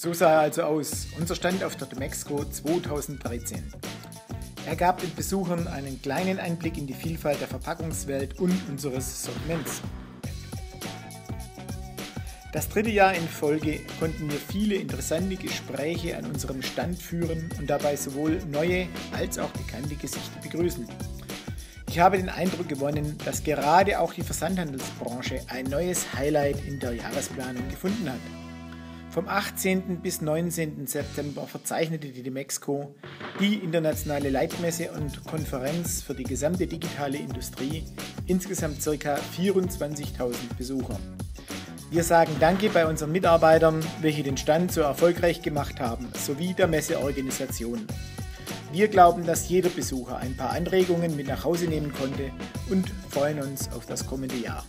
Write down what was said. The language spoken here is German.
So sah er also aus, unser Stand auf der dmexco 2013. Er gab den Besuchern einen kleinen Einblick in die Vielfalt der Verpackungswelt und unseres Sortiments. Das dritte Jahr in Folge konnten wir viele interessante Gespräche an unserem Stand führen und dabei sowohl neue als auch bekannte Gesichter begrüßen. Ich habe den Eindruck gewonnen, dass gerade auch die Versandhandelsbranche ein neues Highlight in der Jahresplanung gefunden hat. Vom 18. bis 19. September verzeichnete die dmexco, die internationale Leitmesse und Konferenz für die gesamte digitale Industrie, insgesamt ca. 24.000 Besucher. Wir sagen Danke bei unseren Mitarbeitern, welche den Stand so erfolgreich gemacht haben, sowie der Messeorganisation. Wir glauben, dass jeder Besucher ein paar Anregungen mit nach Hause nehmen konnte und freuen uns auf das kommende Jahr.